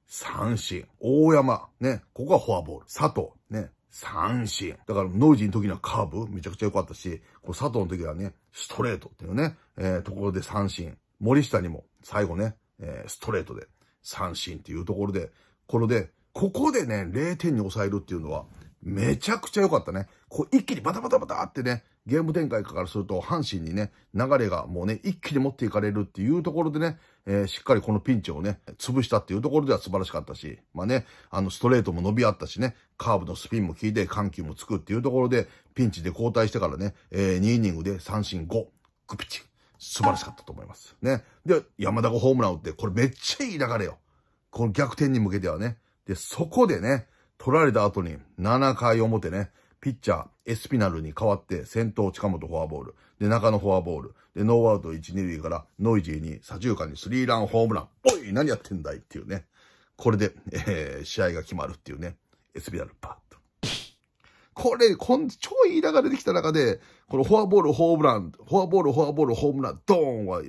三振。大山、ね、ここはフォアボール。佐藤、ね、三振。だから、ノイジーの時にはカーブ、めちゃくちゃ良かったし、こう佐藤の時はね、ストレートっていうね、ところで三振。森下にも、最後ね、ストレートで三振っていうところで、ここでね、0点に抑えるっていうのは、めちゃくちゃ良かったね。こう一気にバタバタバタってね、ゲーム展開からすると、阪神にね、流れがもうね、一気に持っていかれるっていうところでね、しっかりこのピンチをね、潰したっていうところでは素晴らしかったし、まあね、ストレートも伸びあったしね、カーブのスピンも効いて、緩急もつくっていうところで、ピンチで交代してからね、2イニングで三振5、グピッチ。素晴らしかったと思います。ね。で、山田がホームラン打って、これめっちゃいい流れよ。この逆転に向けてはね。で、そこでね、取られた後に7回表ね、ピッチャー、エスピナルに代わって、先頭近本フォアボール。で、中野フォアボール。で、ノーアウト1、2塁から、ノイジーに左中間にスリーランホームラン。おい、何やってんだいっていうね。これで、試合が決まるっていうね。エスピナル、パッと。超いい流れできた中で、このフォアボール、ホームラン、ドーンは、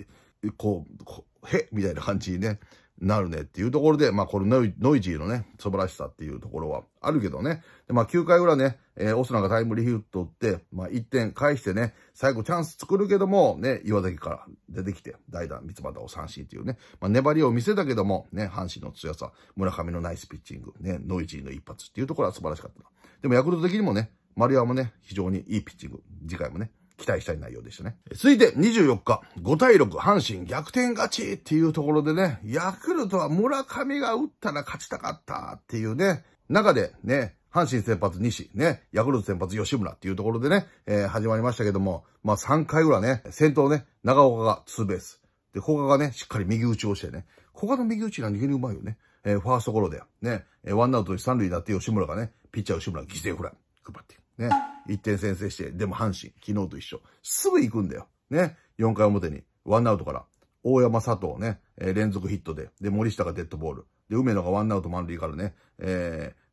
みたいな感じにね、なるねっていうところで、まあ、このノイジーのね、素晴らしさっていうところはあるけどね。で、まあ、9回裏ね、オスナがタイムリーヒットって、まあ、1点返してね、最後チャンス作るけども、ね、岩崎から出てきて、代打、三ツ俣を三振っていうね、まあ、粘りを見せたけども、ね、阪神の強さ、村上のナイスピッチング、ね、ノイジーの一発っていうところは素晴らしかったな。でも、ヤクルト的にもね、丸山もね、非常にいいピッチング。次回もね、期待したい内容でしたね。続いて24日、5対6、阪神逆転勝ちっていうところでね、ヤクルトは村上が打ったら勝ちたかったっていうね、中でね、阪神先発西、ね、ヤクルト先発吉村っていうところでね、始まりましたけども、まあ3回裏ね、先頭ね、長岡がツーベース。で、古賀がね、しっかり右打ちをしてね、古賀の右打ちが逃げにうまいよね。ファーストゴロで、ね、ワンアウトに三塁になって吉村がね、ピッチャー吉村が犠牲フライ。配ってね。1点先制して、でも阪神、昨日と一緒。すぐ行くんだよ。ね。4回表に、ワンアウトから、大山佐藤ね、連続ヒットで、で、森下がデッドボール。で、梅野がワンアウト満塁からね、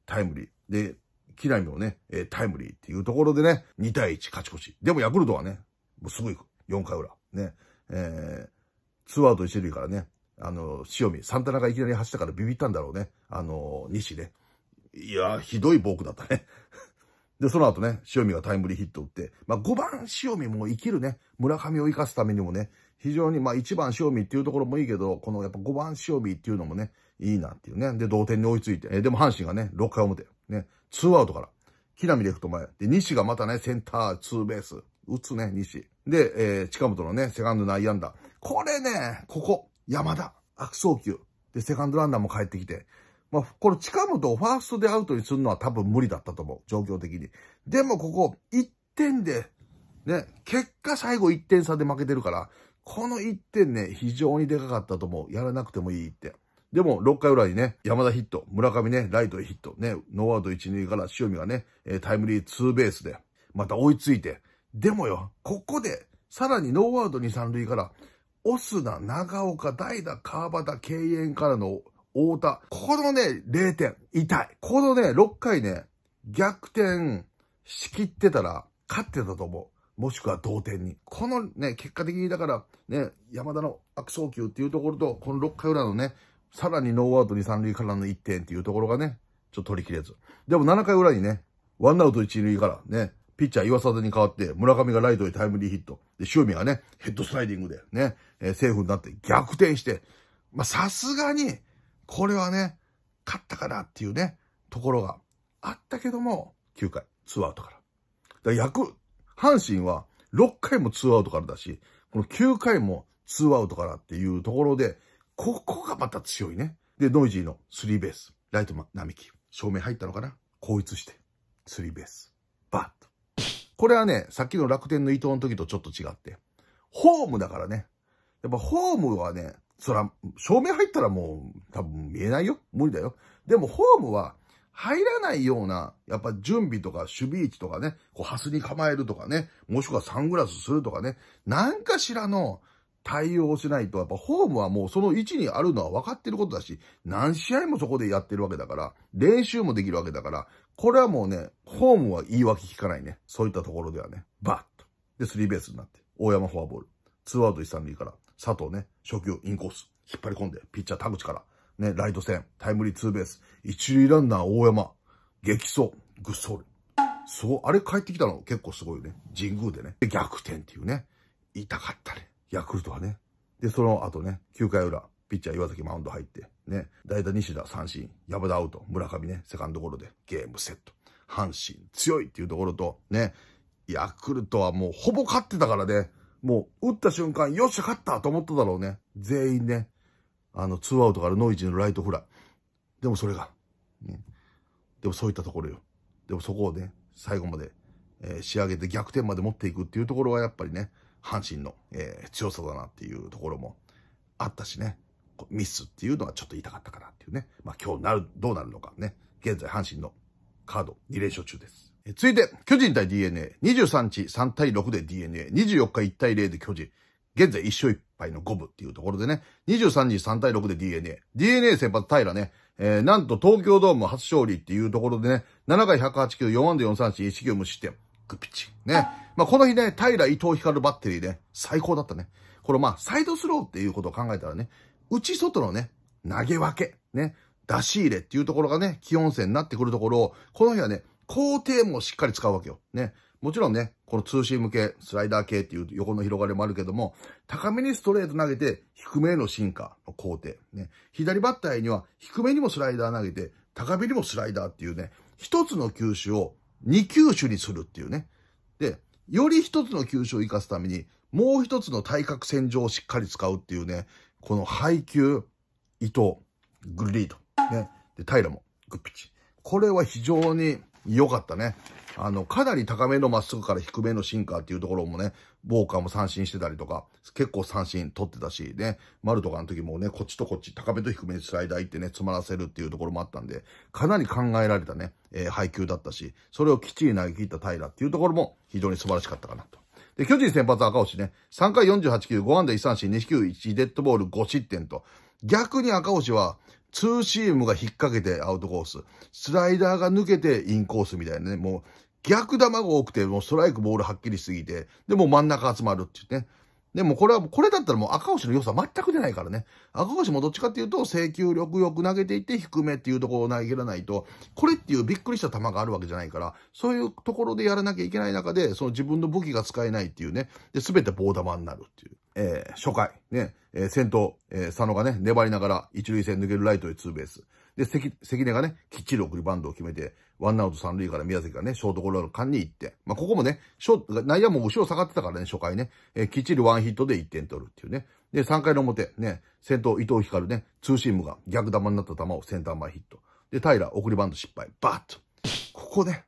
タイムリー。で、木浪もね、タイムリーっていうところでね、2対1勝ち越し。でもヤクルトはね、もうすぐ行く。4回裏。ね。2アウト1塁からね、塩見、サンタナがいきなり走ったからビビったんだろうね。西ね。いやー、ひどいボークだったね。で、その後ね、塩見がタイムリーヒット打って、まあ、5番塩見も生きるね、村上を生かすためにもね、非常に、まあ、1番塩見っていうところもいいけど、このやっぱ5番塩見っていうのもね、いいなっていうね。で、同点に追いついて、でも阪神がね、6回表、ね、2アウトから、木浪レフト前、で、西がまたね、センター、ツーベース、打つね、西。で、近本のね、セカンド内野安打。これね、ここ、山田、悪送球。で、セカンドランナーも帰ってきて、まあ、これ近本をファーストでアウトにするのは多分無理だったと思う。状況的に。でもここ、1点で、ね、結果最後1点差で負けてるから、この1点ね、非常にでかかったと思う。やらなくてもいいって。でも、6回裏にね、山田ヒット、村上ね、ライトへヒット、ね、ノーアウト1、2から塩見がね、タイムリーツーベースで、また追いついて。でもよ、ここで、さらにノーアウト2、3塁から、オスナ、長岡、代打、川端、敬遠からの、太田。このね、0点。痛い。このね、6回ね、逆転しきってたら、勝ってたと思う。もしくは同点に。このね、結果的にだから、ね、山田の悪送球っていうところと、この6回裏のね、さらにノーアウト2、3塁からの1点っていうところがね、ちょっと取り切れず。でも7回裏にね、ワンアウト1塁からね、ピッチャー岩佐に代わって、村上がライトへタイムリーヒット。で、塩見がね、ヘッドスライディングでね、セーフになって逆転して、まあ、さすがに、これはね、勝ったかなっていうね、ところがあったけども、9回、2アウトから。阪神は6回も2アウトからだし、この9回も2アウトからっていうところで、ここがまた強いね。で、ノイジーのスリーベース。ライト並木。正面入ったのかな？後逸して。スリーベース。バッと。これはね、さっきの楽天の伊藤の時とちょっと違って。ホームだからね。やっぱホームはね、そら、正面入ったらもう多分見えないよ。無理だよ。でもホームは入らないような、やっぱ準備とか守備位置とかね、こうハスに構えるとかね、もしくはサングラスするとかね、なんかしらの対応をしないと、やっぱホームはもうその位置にあるのは分かってることだし、何試合もそこでやってるわけだから、練習もできるわけだから、これはもうね、ホームは言い訳聞かないね。そういったところではね、バッと。で、スリーベースになって、大山フォアボール。2アウト1、3塁から。佐藤ね、初球インコース、引っ張り込んで、ピッチャー田口から、ね、ライト線、タイムリーツーベース、一塁ランナー大山、激走、グッソール。そう、あれ帰ってきたの結構すごいよね。神宮でね。で、逆転っていうね。痛かったね。ヤクルトはね。で、その後ね、9回裏、ピッチャー岩崎マウンド入って、ね、代打西田三振、山田アウト、村上ね、セカンドゴロで、ゲームセット。阪神強いっていうところと、ね、ヤクルトはもうほぼ勝ってたからね、もう、打った瞬間、よっしゃ、勝ったと思っただろうね。全員ね。ツーアウトからノイジーのライトフライ。でもそれが、ね。でもそういったところよ。でもそこをね、最後まで、仕上げて逆転まで持っていくっていうところはやっぱりね、阪神の、強さだなっていうところもあったしね。ミスっていうのはちょっと痛かったかなっていうね。まあ今日どうなるのかね。現在阪神のカード2連勝中です。続いて、巨人対 DNA。23日3対6で DNA。24日1対0で巨人。現在1勝1敗の5分っていうところでね。23日3対6で DNA。DNA 先発平ね。なんと東京ドーム初勝利っていうところでね。7回108球、4安打4三振、1球無失点。グッピッチ。ね。まあ、この日ね、平、伊藤光バッテリーね、最高だったね。これまあ、サイドスローっていうことを考えたらね、内外のね、投げ分け。ね。出し入れっていうところがね、基本線になってくるところを、この日はね、工程もしっかり使うわけよ。ね。もちろんね、このツーシーム系、スライダー系っていう横の広がりもあるけども、高めにストレート投げて、低めへの進化の工程。ね。左バッターには、低めにもスライダー投げて、高めにもスライダーっていうね、一つの球種を二球種にするっていうね。で、より一つの球種を活かすために、もう一つの対角線上をしっかり使うっていうね、この配球、伊藤、グリード。ね。で、平も、グッピッチ。これは非常に、良かったね。かなり高めのまっすぐから低めのシンカーっていうところもね、ウォーカーも三振してたりとか、結構三振取ってたし、ね、丸とかの時もね、こっちとこっち、高めと低めにスライダー行ってね、詰まらせるっていうところもあったんで、かなり考えられたね、配球だったし、それをきっちり投げ切った平っていうところも非常に素晴らしかったかなと。で、巨人先発赤星ね、3回48球、5安打1三振、2四球1デッドボール5失点と、逆に赤星は、ツーシームが引っ掛けてアウトコース、スライダーが抜けてインコースみたいなね、もう逆球が多くて、もうストライクボールはっきりしすぎて、で、もう真ん中集まるって言ってね。でもこれだったらもう赤星の良さ全く出ないからね。赤星もどっちかっていうと、制球力よく投げていって低めっていうところを投げ切らないと、これっていうびっくりした球があるわけじゃないから、そういうところでやらなきゃいけない中で、その自分の武器が使えないっていうね、で、すべて棒球になるっていう。初回、ね、先頭、佐野がね、粘りながら一塁線抜けるライトへツーベース。で、関根がね、きっちり送りバントを決めて、ワンアウト三塁から宮崎がね、ショートゴロの間に1点。まあ、ここもね、内野も後ろ下がってたからね、初回ね、きっちりワンヒットで1点取るっていうね。で、3回の表、ね、先頭伊藤光ね、ツーシームが逆球になった球をセンター前ヒット。で、平、送りバント失敗。バッと。ここね、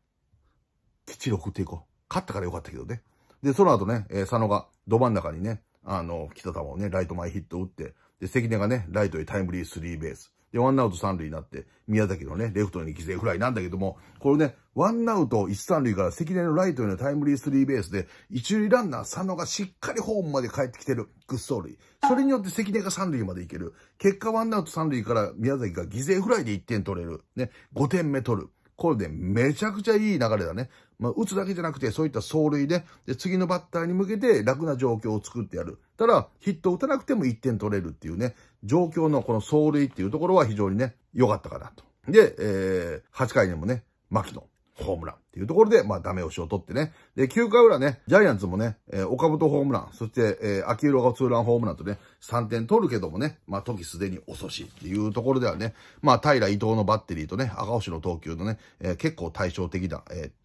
きっちり送っていこう。勝ったからよかったけどね。で、その後ね、佐野がど真ん中にね、来た球をね、ライト前ヒットを打って、で、関根がね、ライトへタイムリースリーベース。で、ワンアウト三塁になって、宮崎のね、レフトに犠牲フライなんだけども、これね、ワンアウト一三塁から関根のライトへのタイムリースリーベースで、一塁ランナー佐野がしっかりホームまで帰ってきてる、ぐっ走塁。それによって関根が三塁まで行ける。結果、ワンアウト三塁から宮崎が犠牲フライで1点取れる。ね、5点目取る。これでめちゃくちゃいい流れだね。まあ、打つだけじゃなくて、そういった走塁で、で、次のバッターに向けて楽な状況を作ってやる。ただ、ヒットを打たなくても1点取れるっていうね、状況のこの走塁っていうところは非常にね、良かったかなと。で、8回にもね、牧野、ホームランっていうところで、まあ、ダメ押しを取ってね。で、9回裏ね、ジャイアンツもね、岡本ホームラン、そして、秋広がツーランホームランとね、3点取るけどもね、まあ、時すでに遅しっていうところではね、まあ、平伊藤のバッテリーとね、赤星の投球のね、結構対照的な、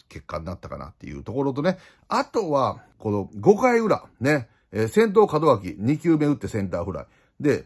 結果になったかなっていうところとね、あとは、この5回裏、ね、先頭門脇、2球目打ってセンターフライ。で、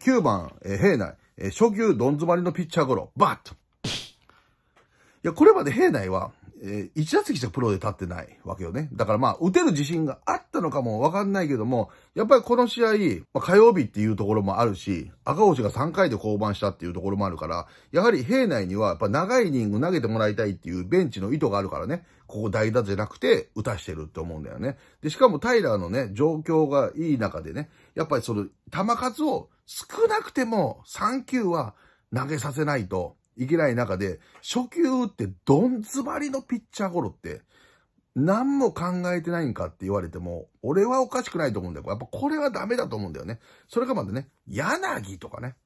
9番、平内、初球どん詰まりのピッチャーゴロ、バッと。いや、これまで平内は、1打席しかプロで立ってないわけよね。だからまあ、打てる自信があったのかもわかんないけども、やっぱりこの試合、まあ、火曜日っていうところもあるし、赤星が3回で降板したっていうところもあるから、やはり平内にはやっぱ長いイニング投げてもらいたいっていうベンチの意図があるからね、ここ代打じゃなくて打たしてるって思うんだよね。で、しかもタイラーのね、状況がいい中でね、やっぱりその球数を少なくても3球は投げさせないと、いけない中で、初球打ってどん詰まりのピッチャーゴロって、何も考えてないんかって言われても、俺はおかしくないと思うんだよ。やっぱこれはダメだと思うんだよね。それかまでね、柳とかね、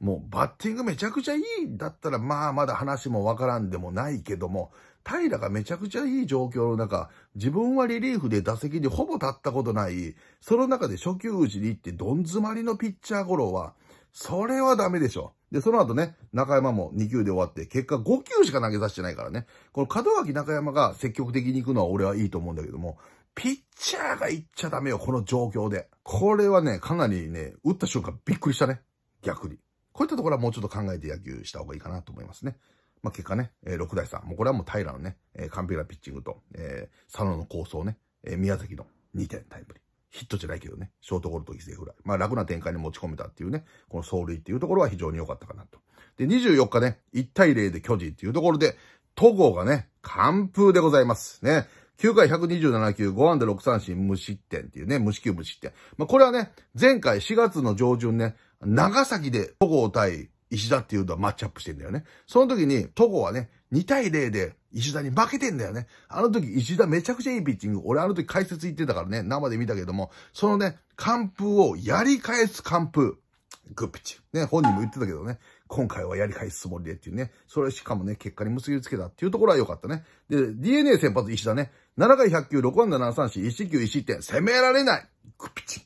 もうバッティングめちゃくちゃいいんだったら、まあまだ話もわからんでもないけども、平がめちゃくちゃいい状況の中、自分はリリーフで打席にほぼ立ったことない、その中で初球打ちに行ってどん詰まりのピッチャーゴロは、それはダメでしょ。で、その後ね、中山も2球で終わって、結果5球しか投げさせてないからね。この門脇中山が積極的に行くのは俺はいいと思うんだけども、ピッチャーが行っちゃダメよ、この状況で。これはね、かなりね、打った瞬間びっくりしたね。逆に。こういったところはもうちょっと考えて野球した方がいいかなと思いますね。まあ、結果ね、6対3。もうこれはもう平のね、完璧なピッチングと、佐野の構想ね、宮崎の2点タイムリー。ヒットじゃないけどね、ショートゴロと犠牲フライ。まあ楽な展開に持ち込めたっていうね、この走塁っていうところは非常に良かったかなと。で、24日ね、1対0で巨人っていうところで、戸郷がね、完封でございます。ね。9回127球、5安打6三振無失点っていうね、無四球無失点。まあこれはね、前回4月の上旬ね、長崎で戸郷対石田っていうのはマッチアップしてんだよね。その時に戸郷はね、2対0で石田に負けてんだよね。あの時石田めちゃくちゃいいピッチング。俺あの時解説言ってたからね、生で見たけども、そのね、完封をやり返す完封。グッピッチ。ね、本人も言ってたけどね、今回はやり返すつもりでっていうね、それしかもね、結果に結びつけたっていうところは良かったね。で、DNA 先発石田ね、7回100球、6安打7三振、1球1失点、攻められない。グッピッチ。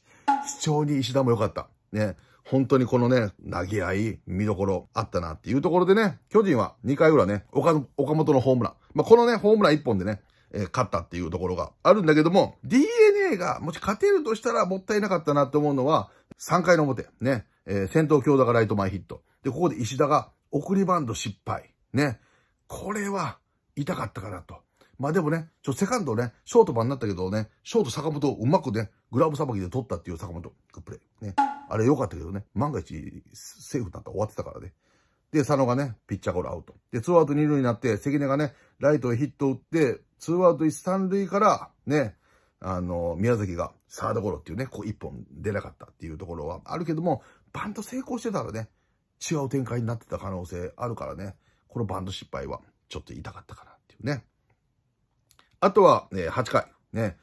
非常に石田も良かった。ね。本当にこのね、投げ合い、見どころあったなっていうところでね、巨人は2回裏ね、岡本のホームラン。まあ、このね、ホームラン1本でね、勝ったっていうところがあるんだけども、DNA がもし勝てるとしたらもったいなかったなって思うのは、3回の表、ね、先頭京田がライト前ヒット。で、ここで石田が送りバント失敗。ね、これは痛かったかなと。まあでもね、セカンドをね、ショートバンになったけどね、ショート坂本をうまくね、グラブさばきで取ったっていう坂本、グップレイ。ね。あれ良かったけどね、万が一、セーフになったら終わってたからね。で、佐野がね、ピッチャーゴロアウト。で、2アウト2塁になって、関根がね、ライトへヒットを打って、2アウト1、3塁から、ね、宮崎がサードゴロっていうね、こう1本出なかったっていうところはあるけども、バント成功してたらね、違う展開になってた可能性あるからね、このバント失敗はちょっと痛かったかなっていうね。あとは、8回、ね、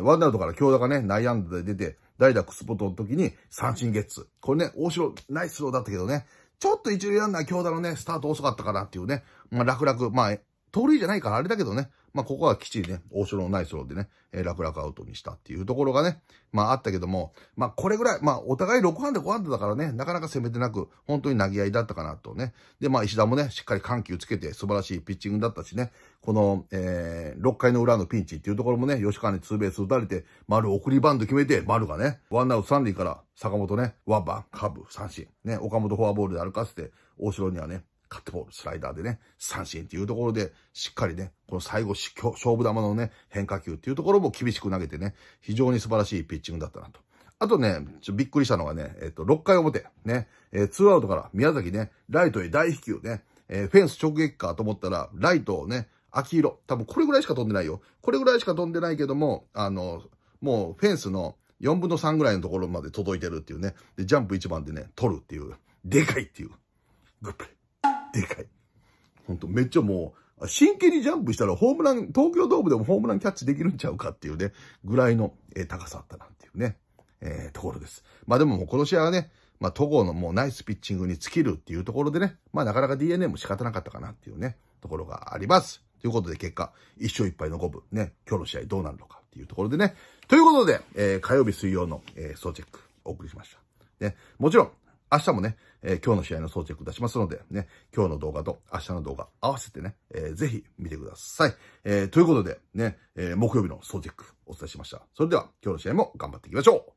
ワンアウトから京田がね、内野安打で出て、代打クスポトの時に三振ゲッツ。これね、大城、ナイススローだったけどね、ちょっと一塁ランナー京田のね、スタート遅かったかなっていうね、まあ楽々、まあ、盗塁じゃないからあれだけどね、まあここはきっちりね、大城のナイスローでね、楽々アウトにしたっていうところがね、まああったけども、まあこれぐらい、まあお互い6安打5安打だからね、なかなか攻めてなく、本当に投げ合いだったかなとね。で、まあ石田もね、しっかり緩急つけて素晴らしいピッチングだったしね、この、6回の裏のピンチっていうところもね、吉川にツーベース打たれて、丸送りバンド決めて、丸がね、ワンアウト3塁から坂本ね、ワンバン、カーブ、三振、ね、岡本フォアボールで歩かせて、大城にはね、カットボール、スライダーでね、三振っていうところで、しっかりね、この最後、勝負球のね、変化球っていうところも厳しく投げてね、非常に素晴らしいピッチングだったなと。あとね、びっくりしたのがね、6回表、ね、2アウトから宮崎ね、ライトへ大飛球ね、フェンス直撃かと思ったら、ライトをね、秋色、多分これぐらいしか飛んでないよ。これぐらいしか飛んでないけども、もうフェンスの4分の3ぐらいのところまで届いてるっていうね、でジャンプ1番でね、取るっていう、でかいっていう、グップレイ。でかい。ほんと、めっちゃもう、真剣にジャンプしたらホームラン、東京ドームでもホームランキャッチできるんちゃうかっていうね、ぐらいの高さあったなっていうね、ところです。まあでももうこの試合はね、まあ戸郷のもうナイスピッチングに尽きるっていうところでね、まあなかなか DNA も仕方なかったかなっていうね、ところがあります。ということで結果、1勝1敗の5分ね、今日の試合どうなるのかっていうところでね、ということで、火曜日水曜の総チェックお送りしました。ね、もちろん、明日もね、今日の試合の総チェック出しますので、ね、今日の動画と明日の動画合わせてね、ぜひ見てください。ということでね、木曜日の総チェックお伝えしました。それでは今日の試合も頑張っていきましょう。